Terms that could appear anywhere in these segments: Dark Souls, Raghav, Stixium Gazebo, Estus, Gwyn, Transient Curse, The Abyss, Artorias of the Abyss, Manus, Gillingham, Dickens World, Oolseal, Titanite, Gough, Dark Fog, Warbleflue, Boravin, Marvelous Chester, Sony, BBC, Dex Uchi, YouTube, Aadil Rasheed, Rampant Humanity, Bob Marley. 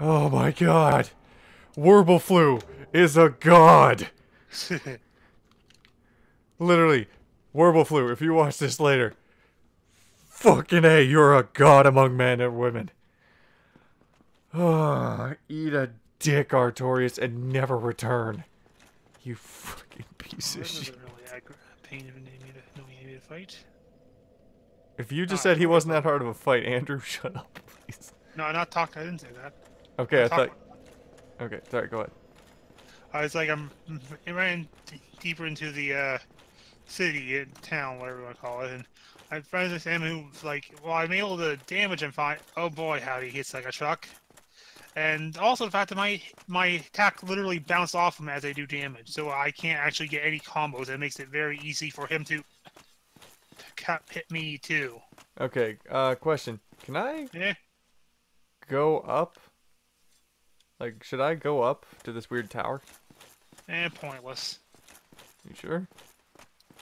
Oh my god. Warbleflue is a god. Literally, Warbleflue, if you watch this later, fucking A, you're a god among men and women. Oh, eat a dick, Artorias, and never return. You fucking piece of shit. Really pain of knowing to fight. If you just said he wasn't that hard of a fight, Andrew, shut up, please. No, I'm not talking. I didn't say that. Okay, I thought... Okay, sorry, go ahead. I was like, I ran deeper into the city, town, whatever you want to call it, and I found this enemy who was like, well, I'm able to damage him fine. Oh boy, how he hits like a truck. And also the fact that my attack literally bounced off him as I do damage, so I can't actually get any combos. That makes it very easy for him to hit me too. Okay, question. Can I go up? Like, should I go up to this weird tower? Pointless. You sure?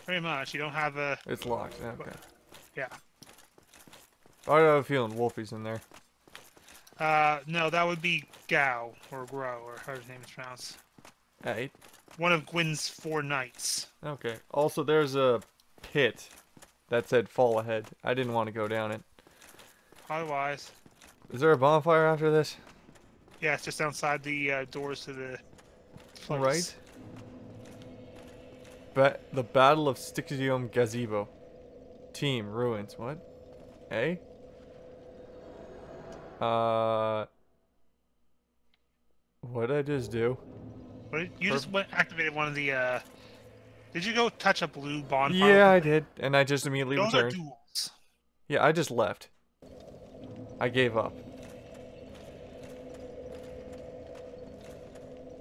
Pretty much. You don't have a... It's locked. Okay. Yeah. I have a feeling Wolfie's in there. No, that would be Gough, or Grow, or how his name is pronounced. Hey. One of Gwyn's four knights. Okay. Also, there's a pit that said fall ahead. I didn't want to go down it. Otherwise... Is there a bonfire after this? Yeah, it's just outside the doors to the place. Right. The Battle of Stixium Gazebo. Team ruins. What? Hey? What did I just do? What, you just went activated one of the Did you go touch a blue bonfire? Yeah, I did, and I just immediately returned. Those are duels. Yeah, I just left. I gave up.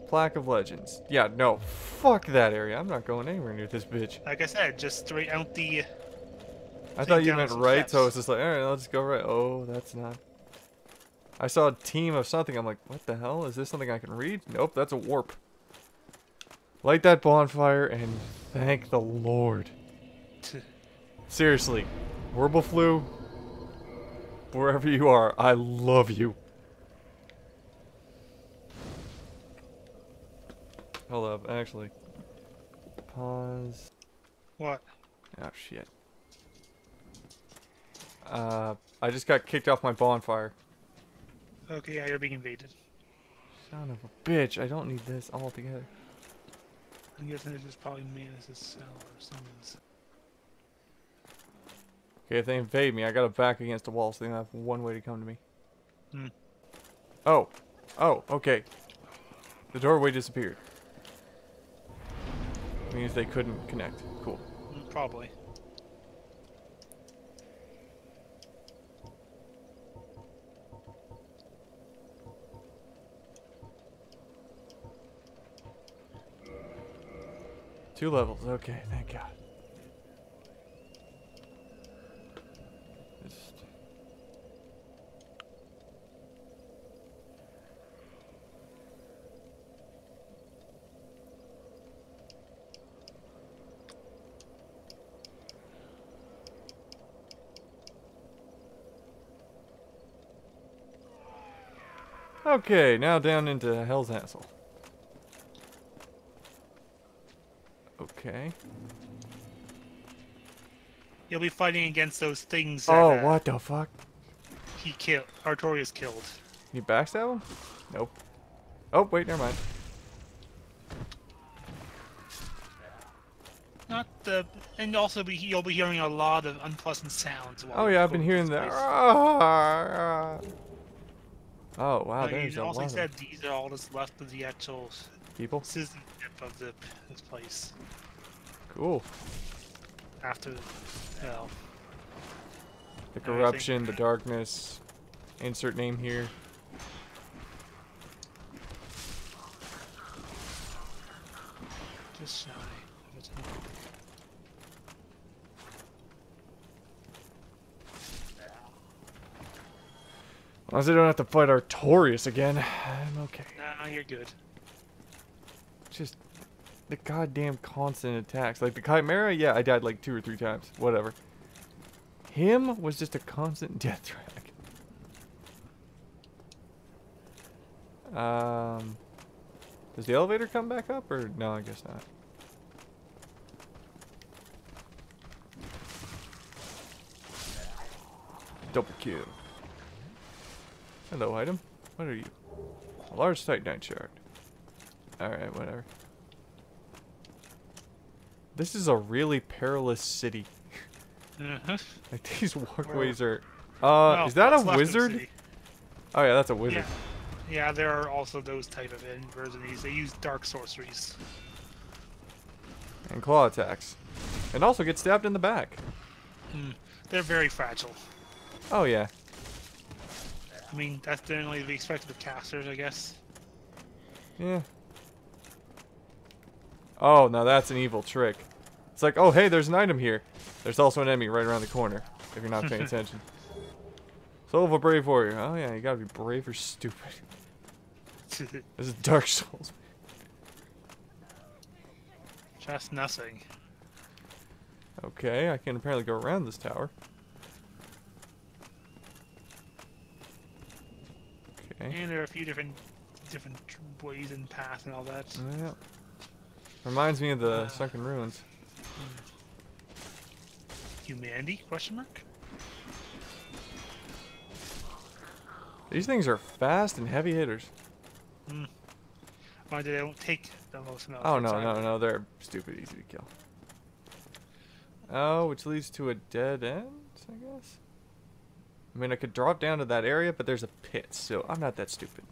Plaque of Legends. Yeah, no. Fuck that area. I'm not going anywhere near this bitch. Like I said, just straight out the... I thought you meant right, steps. So I was just like, alright, let's go right. Oh, that's not... I saw a team of something. I'm like, what the hell? Is this something I can read? Nope, that's a warp. Light that bonfire and thank the Lord. Seriously. Warbleflue, wherever you are, I love you. Hold up, actually. Pause. What? Oh, shit. I just got kicked off my bonfire. Okay, yeah, you're being invaded. Son of a bitch, I don't need this all together. I'm guessing this is probably Manus' cell or someone's. Okay, if they invade me, I gotta back against the wall, so they have one way to come to me. Hmm. Oh. Oh, okay. The doorway disappeared. Means they couldn't connect. Cool. Probably. Two levels. Okay, thank God. Okay, now down into Hell's Hassle. Okay. You'll be fighting against those things that, what the fuck? He killed. Artorias killed. You backstab him? Nope. Oh, wait, never mind. Not the... And also, you'll be hearing a lot of unpleasant sounds. While I've been hearing that. Oh, wow, no, there's a lot. Also said these are all that's left of the actual people. Citizenship of this place. Cool. After hell. The corruption, the darkness. Insert name here. Just shy. As long as I don't have to fight Artorias again, I'm okay. Nah, you're good. Just the goddamn constant attacks. Like the Chimera, yeah, I died like 2 or 3 times. Whatever. Him was just a constant death track. Does the elevator come back up or no? I guess not. Double kill. Hello, item. What are you? A large titanite shard. Alright, whatever. This is a really perilous city. Like, these walkways are... is that a wizard? Oh yeah, that's a wizard. Yeah, there are also those type of inversities. They use dark sorceries. And claw attacks. And also get stabbed in the back. They're very fragile. Oh yeah. I mean, that's generally to be expected of casters, I guess. Yeah. Oh, now that's an evil trick. It's like, oh hey, there's an item here. There's also an enemy right around the corner, if you're not paying attention. Soul of a brave warrior. Oh yeah, you gotta be brave or stupid. This is Dark Souls. Just nothing. Okay, I can apparently go around this tower. Okay. And there are a few different ways and paths and all that. Yeah. Reminds me of the sunken ruins. Humanity? Question mark. These things are fast and heavy hitters. Why do they don't take the most amount? Oh no, no, no! They're stupid easy to kill. Oh, which leads to a dead end, I guess. I mean, I could drop down to that area, but there's a pit, so I'm not that stupid.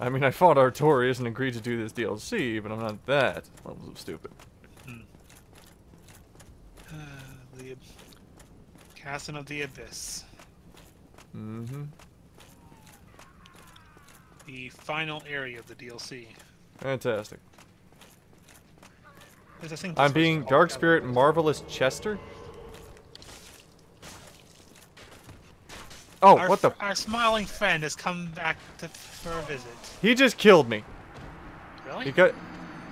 I mean, I fought Artorias and agreed to do this DLC, but I'm not that levels of stupid. The Castle of the Abyss. The final area of the DLC. Fantastic. I'm being Dark Spirit Marvelous Chester. Oh, what the? Our smiling friend has come back for a visit. He just killed me. Really? Because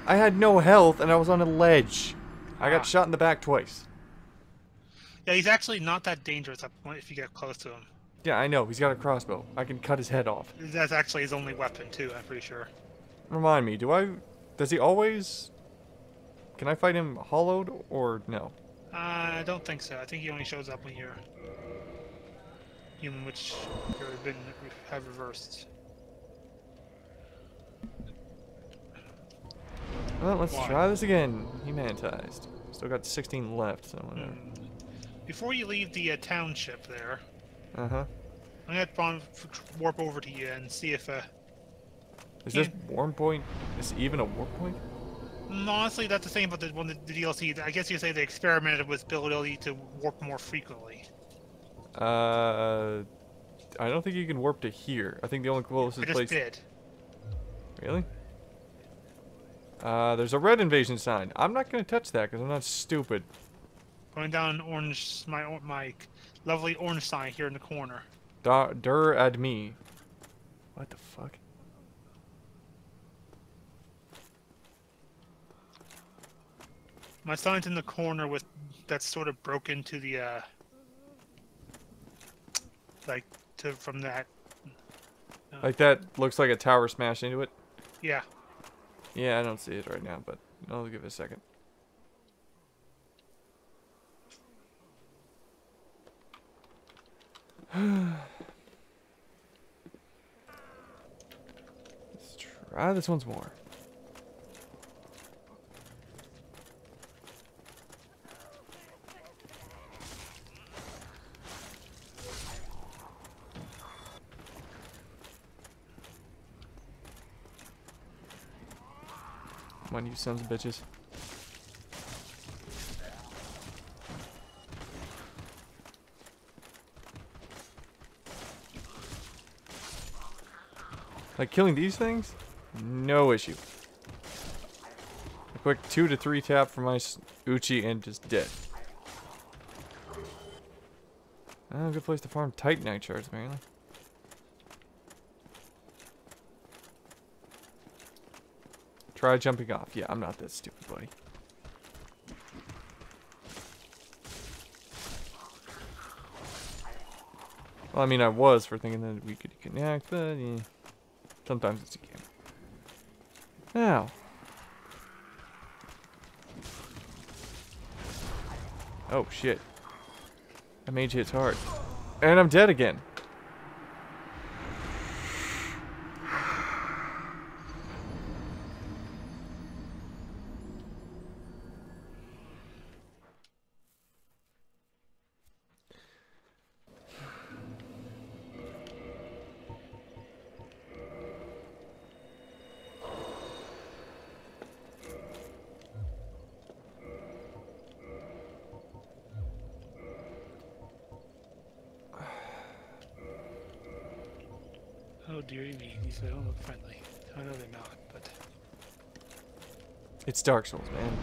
I had no health and I was on a ledge. I got shot in the back twice. Yeah, he's actually not that dangerous at point if you get close to him. Yeah, I know. He's got a crossbow. I can cut his head off. That's actually his only weapon too, I'm pretty sure. Remind me, does he always... Can I fight him hollowed or no? I don't think so. I think he only shows up when you're... Human, which have reversed. Well, let's try this again. Humanitized. Still got 16 left, so whatever. Before you leave the township there, I'm gonna warp over to you and see if is this warp point? Is even a warp point? Honestly, that's the thing about the one the DLC. I guess you say they experimented with the ability to warp more frequently. I don't think you can warp to here. I think the only closest place. I just did. Really? There's a red invasion sign. I'm not gonna touch that because I'm not stupid. Going down orange, my lovely orange sign here in the corner. Dur ad me. What the fuck? My sign's in the corner with that's sort of broken to the like to from that like that looks like a tower smashed into it. Yeah, I don't see it right now, but I'll give it a second. Let's try this once more. Come on, you sons of bitches. Like, killing these things? No issue. A quick 2 to 3 tap for my Uchi and just dead. Oh, good place to farm titanite shards, apparently. Try jumping off. Yeah, I'm not that stupid, buddy. Well, I mean, I was for thinking that we could connect, but yeah. Sometimes it's a game. Now. Oh, shit. That mage hits hard. And I'm dead again. They don't look friendly. I know they're not, but... It's Dark Souls, man.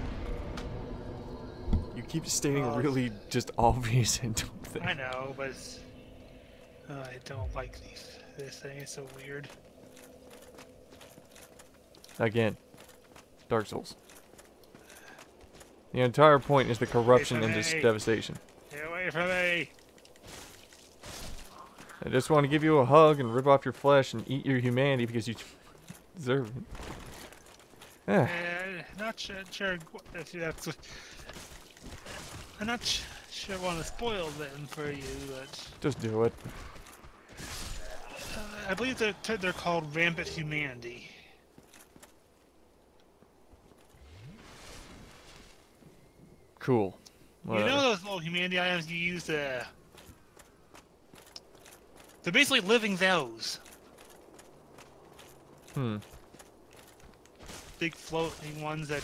You keep stating really just obvious and dumb things. I know, but it's... I don't like these. This thing is so weird. Again. Dark Souls. The entire point is the corruption and just devastation. Get away from me! I just want to give you a hug and rip off your flesh and eat your humanity because you deserve it. Yeah. Not sure. That's. I'm not sure I want to spoil them for you, but. Just do it. I believe they're called Rampant Humanity. Cool. Whatever. You know those little humanity items you use to. They're basically living those. Big floating ones that,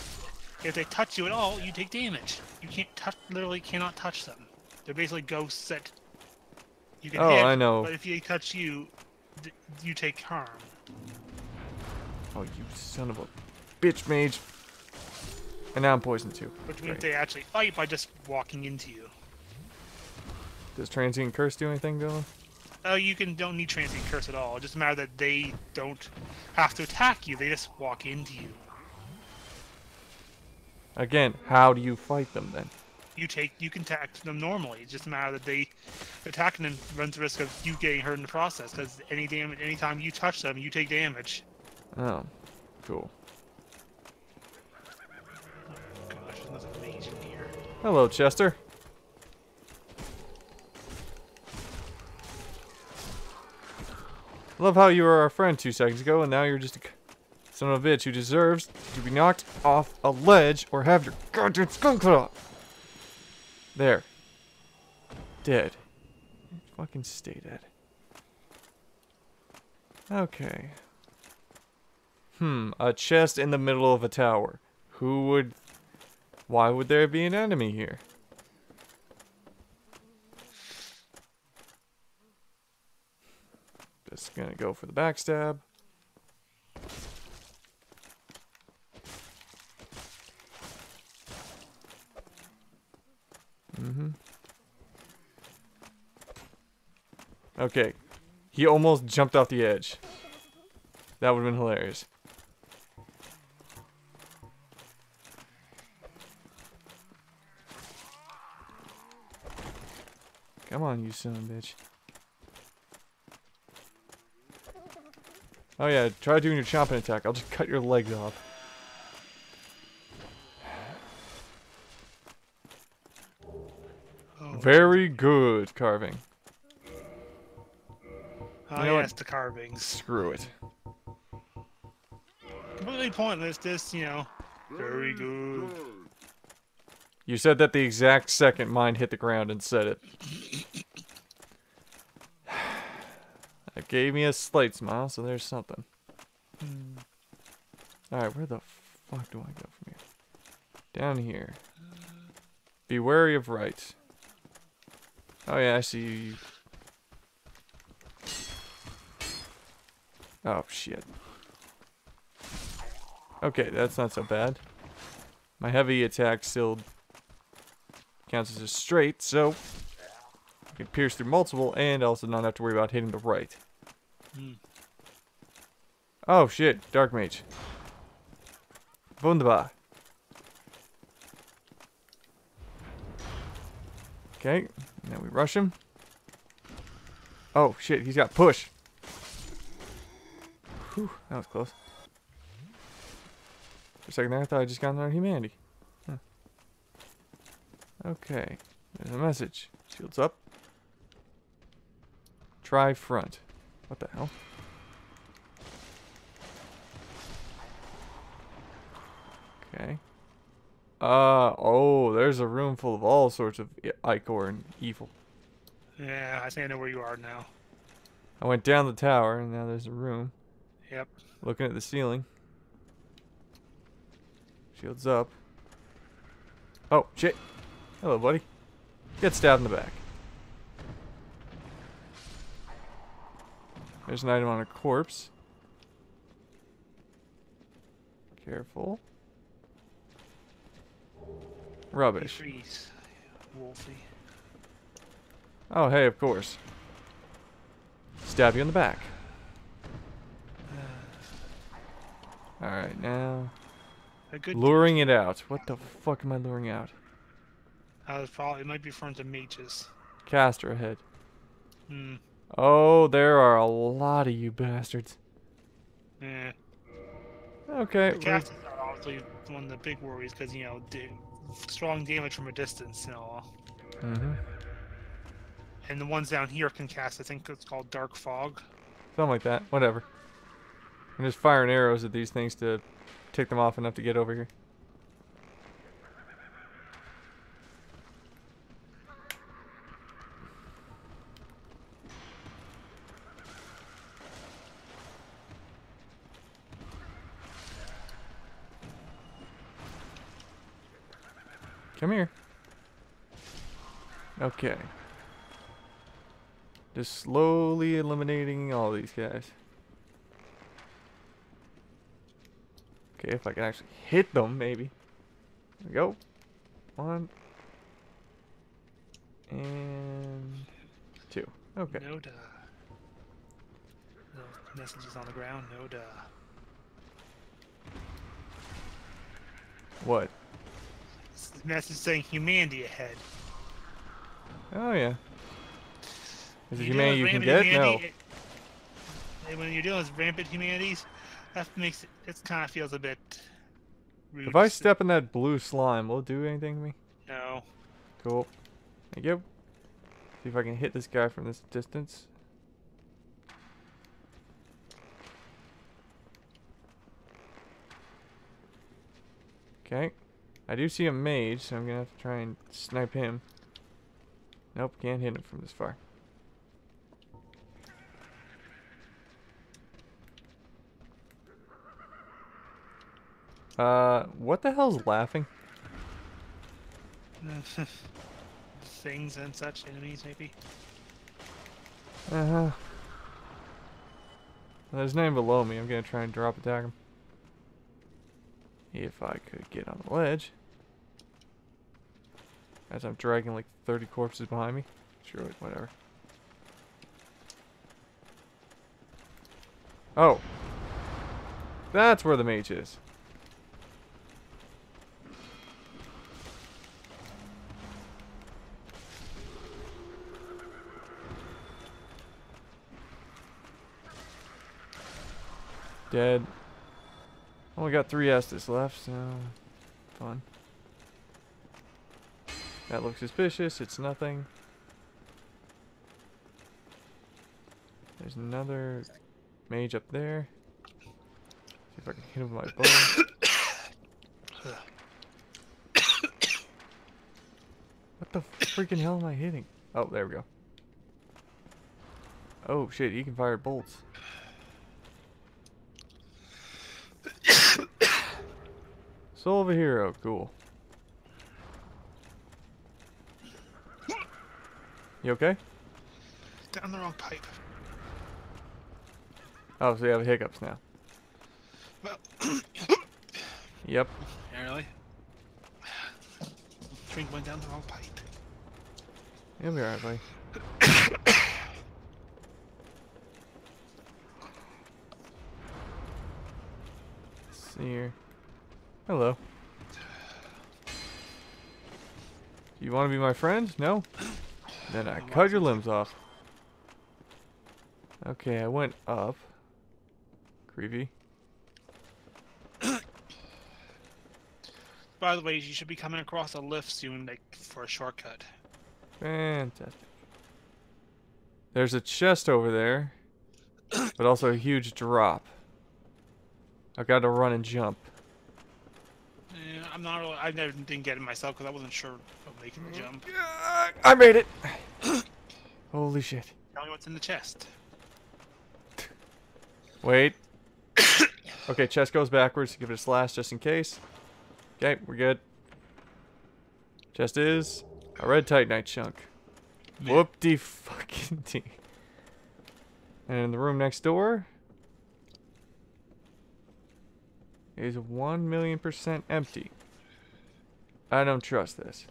if they touch you at all, you take damage. You can't touch, literally cannot touch them. They're basically ghosts that you can hit, I know. But if they touch you, you take harm. Oh, you son of a bitch, mage. And now I'm poisoned too. Which means they actually fight by just walking into you. Does Transient Curse do anything, though? Oh, you don't need Transient Curse at all. It's just a matter that they don't have to attack you. They just walk into you. Again, how do you fight them then? You can attack them normally. It's just a matter that they attacking them runs the risk of you getting hurt in the process. Because any time you touch them, you take damage. Oh, cool. Oh gosh, there's nothing amazing here. Hello, Chester. I love how you were our friend 2 seconds ago, and now you're just a son of a bitch who deserves to be knocked off a ledge or have your goddamn skull cut off. There. Dead. Fucking stay dead. Okay. A chest in the middle of a tower. Why would there be an enemy here? Just gonna go for the backstab. Okay. He almost jumped off the edge. That would have been hilarious. Come on, you son of a bitch. Oh yeah, try doing your chomping attack. I'll just cut your legs off. Oh. Very good carving. Oh, yes, the carvings. Screw it. Completely pointless, this, you know. Very good. You said that the exact second mine hit the ground and said it. It gave me a slight smile, so there's something. Alright, where the fuck do I go from here? Down here. Be wary of right. Oh yeah, I see you. Oh shit. Okay, that's not so bad. My heavy attack still counts as a straight, so... I can pierce through multiple and also not have to worry about hitting the right. Oh shit, Dark Mage. Wunderbar. Okay, now we rush him. Oh, shit, he's got push. Whew, that was close. For a second there, I thought I just got another humanity. Huh. Okay, there's a message. Shields up. Try front. What the hell? Okay. Oh, there's a room full of all sorts of ichor and evil. Yeah, I think I know where you are now. I went down the tower, and now there's a room. Yep. Looking at the ceiling. Shields up. Oh, shit. Hello, buddy. Get stabbed in the back. There's an item on a corpse. Careful. Rubbish. Freeze, Wolfie. Oh, hey, of course. Stab you in the back. Alright, now. Luring it out. What the fuck am I luring out? It might be front of mages. Caster ahead. Hmm. Oh, there are a lot of you bastards. Yeah. Okay. The casters are obviously one of the big worries because, you know, strong damage from a distance and all. Mm-hmm. And the ones down here can cast, I think it's called Dark Fog. Something like that. Whatever. I'm just firing arrows at these things to tick them off enough to get over here. Come here. Okay. Just slowly eliminating all these guys. Okay, if I can actually hit them, maybe. There we go. One. And two. Okay. No duh. No messages on the ground, no duh. What? Message saying humanity ahead. Oh yeah. Is it humanity you can get? No. When you're dealing with rampant humanities, that makes it kind of feels a bit rude. If I step in that blue slime, will it do anything to me? No. Cool. Thank you. See if I can hit this guy from this distance. Okay. I do see a mage, so I'm gonna have to try and snipe him. Nope, can't hit him from this far. What the hell's laughing? Things and such, enemies maybe. Uh-huh. There's none below me, I'm gonna try and drop attack him. If I could get on the ledge. As I'm dragging like 30 corpses behind me. Sure, whatever. Oh. That's where the mage is. Dead. Only got 3 Estus left, so fun. That looks suspicious. It's nothing. There's another mage up there. See if I can hit him with my bow. What the freaking hell am I hitting? Oh, there we go. Oh shit! He can fire bolts. Soul of a hero, cool. You okay? Down the wrong pipe. Oh, so you have hiccups now. Well. Yep. Really? Drink went down the wrong pipe. You'll be alright, buddy. Let's see here. Hello. You want to be my friend? No? Then I cut your limbs off. Okay, I went up. Creepy. By the way, you should be coming across a lift soon, like, for a shortcut. Fantastic. There's a chest over there, but also a huge drop. I gotta run and jump. Yeah, I'm not really. I never didn't get it myself because I wasn't sure about making the jump. I made it. Holy shit! Tell me what's in the chest. Wait. Okay, chest goes backwards. Give it a slash just in case. Okay, we're good. Chest is a red titanite chunk. Whoop-de-fucking-dee. And in the room next door is 1,000,000% empty. I don't trust this.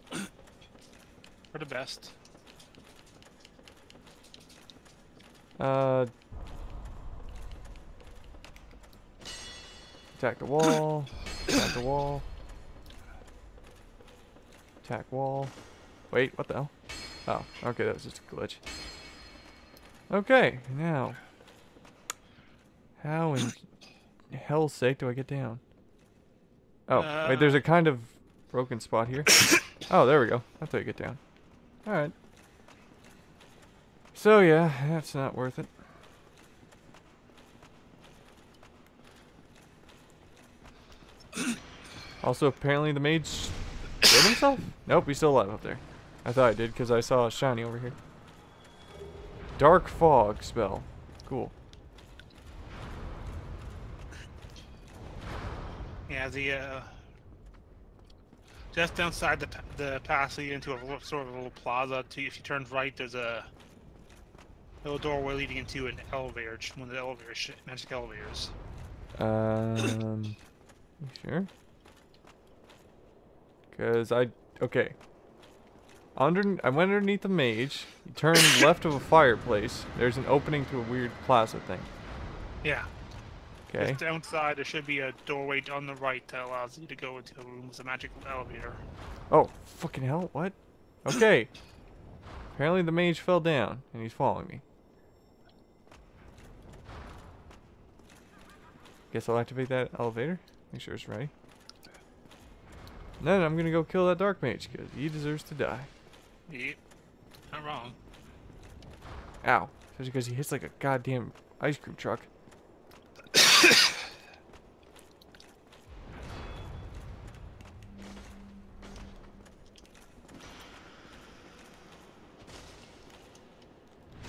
For the best. Attack the wall. Attack the wall. Attack wall. Wait, what the hell? Oh, okay, that was just a glitch. Okay, now. How in hell's sake do I get down? Oh, wait, there's a kind of broken spot here. Oh, there we go. That's how you get down. Alright. So, yeah, that's not worth it. Also, apparently the mage killed himself? Nope, he's still alive up there. I thought I did because I saw a shiny over here. Dark Fog spell. Cool. Yeah, the just downside the passage into a sort of little plaza. If you turn right, there's a little doorway leading into an elevator. One of the elevators, magic elevators. You sure? Cause okay. I went underneath the mage. You turn left of a fireplace. There's an opening to a weird plaza thing. Yeah. Okay. Just downside, there should be a doorway on the right that allows you to go into a room with a magic elevator. Oh, fucking hell! What? Okay. Apparently the mage fell down and he's following me. Guess I'll activate that elevator. Make sure it's ready. And then I'm gonna go kill that dark mage because he deserves to die. Yep, not wrong. Ow. Especially because he hits like a goddamn ice cream truck.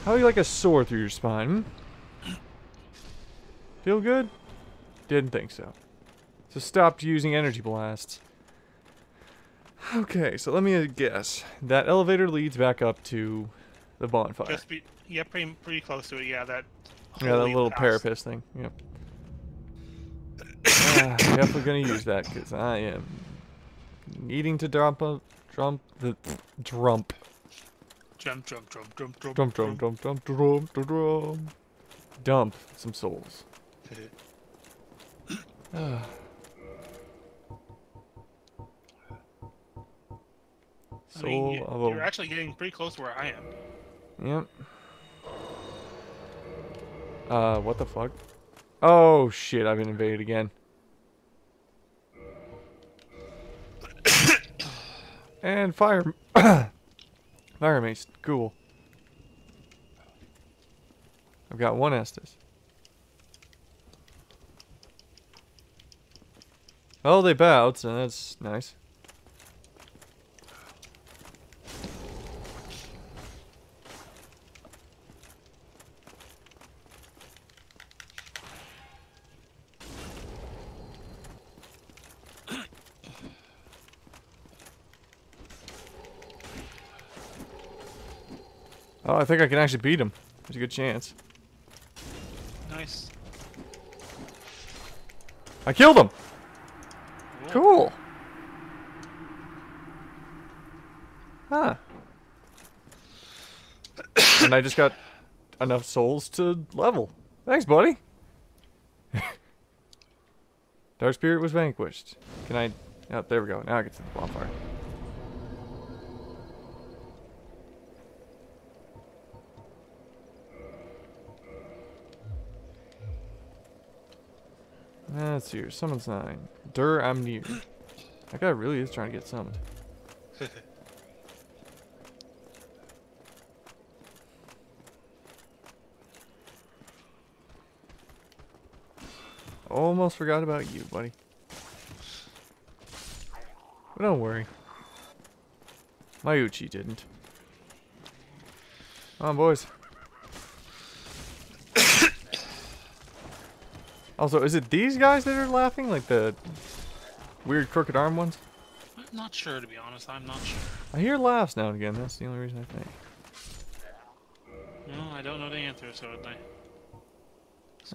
How do you like a sword through your spine? Feel good? Didn't think so. So stopped using energy blasts. Okay, so let me guess. That elevator leads back up to the bonfire. Yeah, pretty close to it. Yeah, that little parapet thing. Yep. Definitely gonna use that because I am needing to dump some souls. I mean, you're actually getting pretty close to where I am. Yep. What the fuck? Oh shit! I've been invaded again. And fire mace. Cool. I've got one Estus. Oh, they bowed, so that's nice. Oh, I think I can actually beat him. There's a good chance. Nice. I killed him! Whoa. Cool! Huh. And I just got enough souls to level. Thanks, buddy! Dark Spirit was vanquished. Can I... Oh, there we go. Now I get to the bonfire. That's here. Summon sign. Dur, I'm near. That guy really is trying to get summoned. Almost forgot about you, buddy. But don't worry. My Uchi didn't. Come on, boys. Also, is it these guys that are laughing? Like the weird crooked arm ones? I'm not sure, to be honest. I'm not sure. I hear laughs now and again. That's the only reason I think. Well, I don't know the answer, so it's like...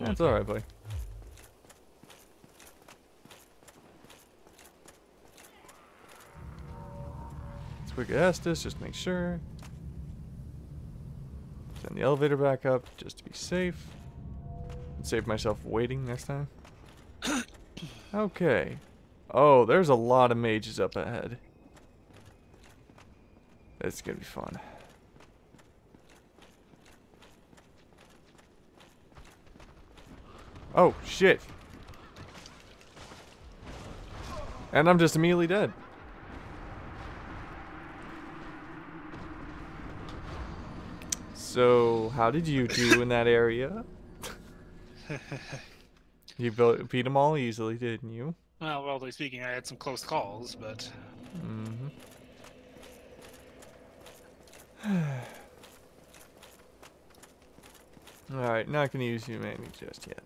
That's alright, buddy. Let's quick Estus, just make sure. Send the elevator back up, just to be safe. Save myself waiting next time. Okay. Oh, there's a lot of mages up ahead. It's gonna be fun. Oh, shit. And I'm just immediately dead. So, how did you do in that area? You beat them all easily, didn't you? Well, relatively speaking, I had some close calls, but... Alright, not gonna use humanity just yet.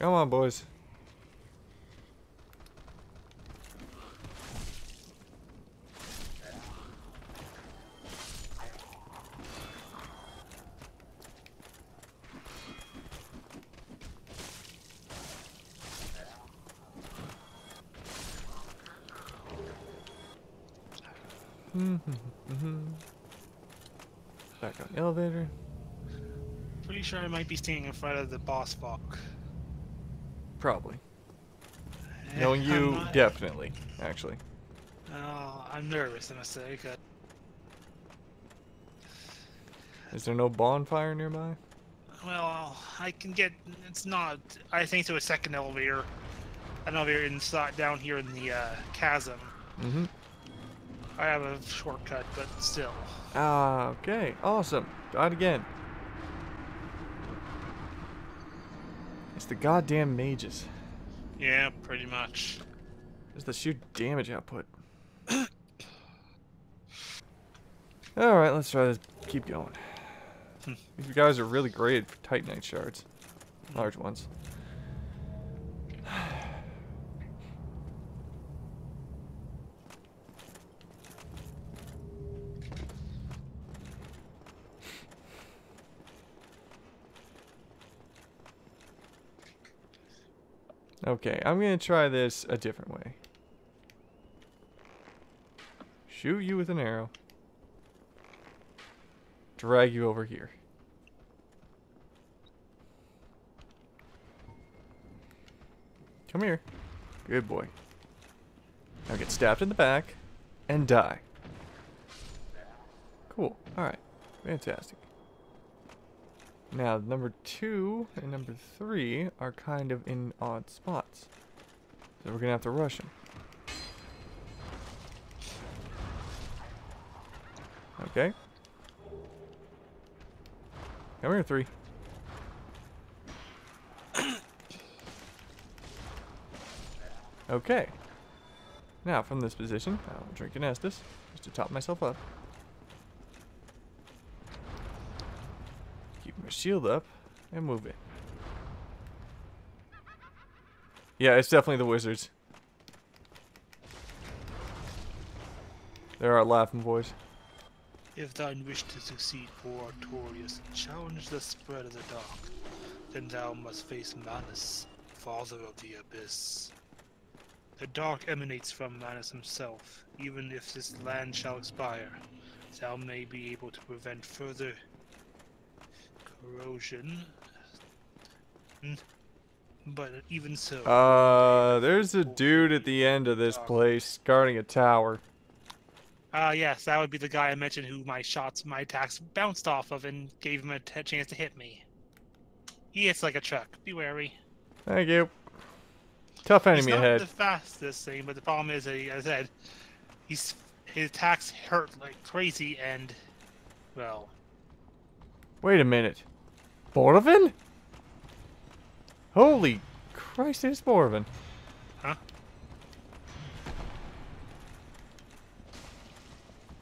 Come on, boys. Back on the elevator. Pretty sure I might be standing in front of the boss fog. Probably. Knowing you, not... definitely. Actually. Oh, I'm nervous. I must say. Is there no bonfire nearby? Well, I can get. It's not. I think to a second elevator. An elevator inside down here in the chasm. Mm-hmm. I have a shortcut, but still. Ah, okay. Awesome. Died again. It's the goddamn mages. Yeah, pretty much. Just the sheer damage output. Alright, let's try to keep going. These guys are really great for Titanite shards. Large ones. Okay, I'm gonna try this a different way. Shoot you with an arrow. Drag you over here. Come here. Good boy. Now get stabbed in the back and die. Cool. Alright. Fantastic. Now, number 2 and number 3 are kind of in odd spots. So we're gonna have to rush them. Okay. Come here, 3. Okay. Now, from this position, I'll drink an Estus just to top myself up. Shield up and move it. Yeah, it's definitely the wizards. There are laughing boys. If thine wish to succeed, poor Artorias, challenge the spread of the dark, then thou must face Manus, father of the abyss. The dark emanates from Manus himself. Even if this land shall expire, thou may be able to prevent further corrosion, but even so. There's a dude at the end of this place guarding a tower. Yes, that would be the guy I mentioned who my attacks bounced off of and gave him a chance to hit me. He hits like a truck. Be wary. Thank you. Tough enemy ahead. He's not the fastest thing, but the problem is that, as I said, his attacks hurt like crazy and, well... Wait a minute. Boravin? Holy Christ, it's Boravin. Huh?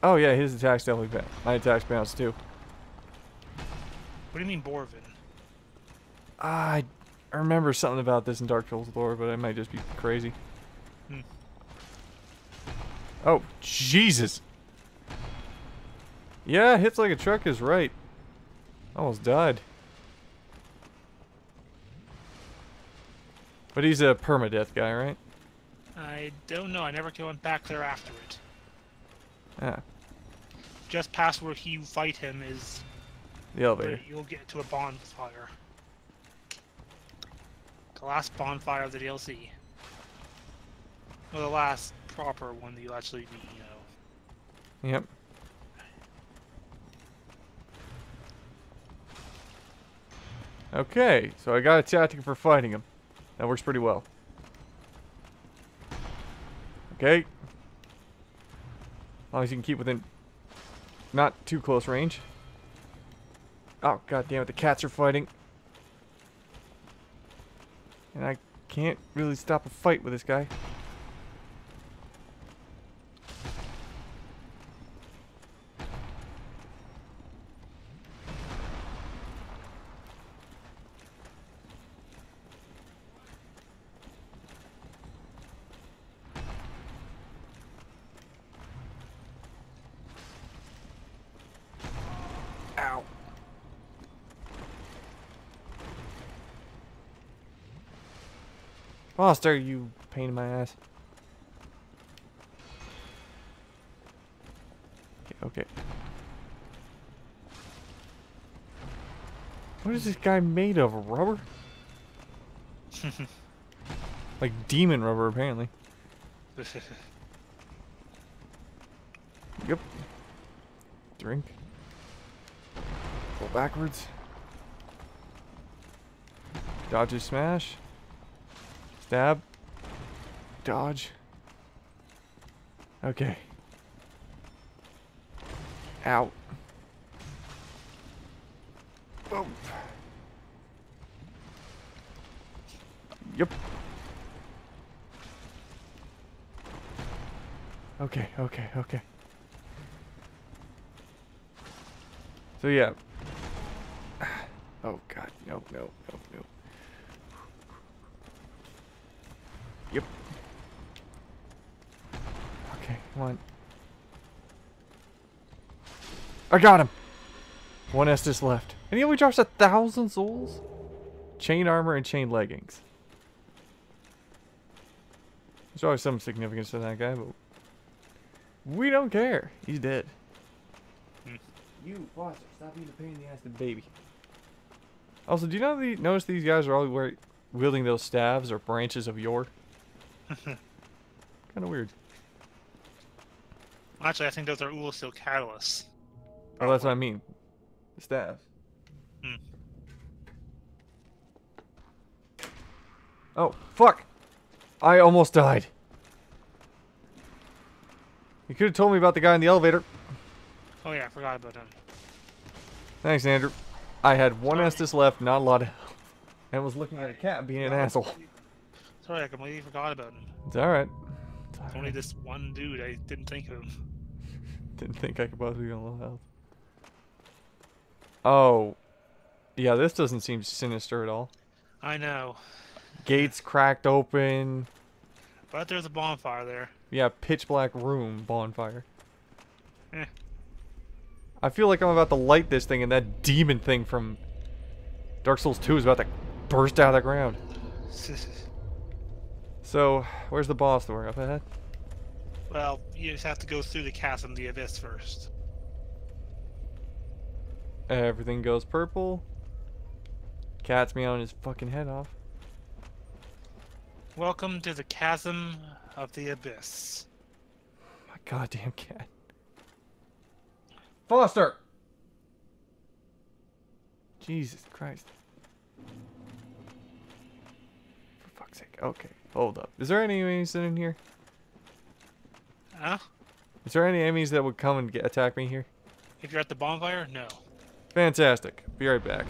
Oh yeah, his attacks definitely bounce. My attacks bounce too. What do you mean Boravin? I remember something about this in Dark Souls lore, but I might just be crazy. Hmm. Oh, Jesus! Yeah, hits like a truck is right. Almost died. But he's a permadeath guy, right? I don't know. I never went back there after it. Ah. Just past where you fight him is... the elevator. You'll get to a bonfire. The last bonfire of the DLC. Well, the last proper one that you'll actually be, you know. Yep. Okay, so I got a tactic for fighting him. That works pretty well. Okay. As long as you can keep within not too close range. Oh, god damn it, the cats are fighting. And I can't really stop a fight with this guy. Monster, you pain in my ass. Okay, okay. What is this guy made of? Rubber? Like demon rubber, apparently. Yep. Drink. Go backwards. Dodge or smash. Stab. Dodge. Okay. Out. Boom. Yep. Okay, okay, okay. So yeah. Oh god, no, no, no, no. Yep. Okay, come on. I got him! One Estus left. And he only drops 1,000 souls? Chain armor and chain leggings. There's always some significance to that guy, but... we don't care. He's dead. You, watch it. Stop being a pain in the ass to baby. Also, do you know notice these guys are all wielding those staves or branches of yore? Kind of weird. Actually, I think those are Oolseal catalysts. Oh, that's what I mean. The staff. Hmm. Oh, fuck! I almost died. You could have told me about the guy in the elevator. Oh yeah, I forgot about him. Thanks, Andrew. I had one Estus left, not a lot of health, and was looking at a cat being an asshole. Sorry, I completely forgot about him. It's alright. It's all right. Only this one dude, I didn't think of him. Didn't think I could possibly be on low health. Oh. Yeah, this doesn't seem sinister at all. I know. Gates cracked open. But there's a bonfire there. Yeah, pitch black room bonfire. Eh. I feel like I'm about to light this thing and that demon thing from Dark Souls 2 is about to burst out of the ground. So, where's the boss that we're up ahead? Well, you just have to go through the chasm, the abyss first. Everything goes purple. Cat's meowing his fucking head off. Welcome to the chasm of the abyss. My goddamn cat. Foster! Jesus Christ. For fuck's sake. Okay, hold up. Is there any enemies in here? Huh? Is there any enemies that would come and attack me here? If you're at the bonfire? No. Fantastic. Be right back.